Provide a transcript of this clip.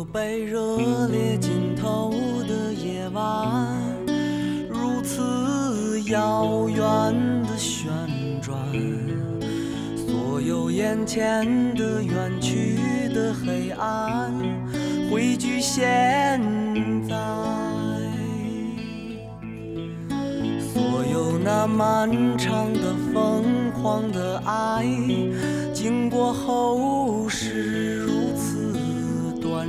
个被热烈浸透的夜晚，如此遥远的旋转，所有眼前的远去的黑暗，汇聚现在，所有那漫长的疯狂的爱，经过后世如此短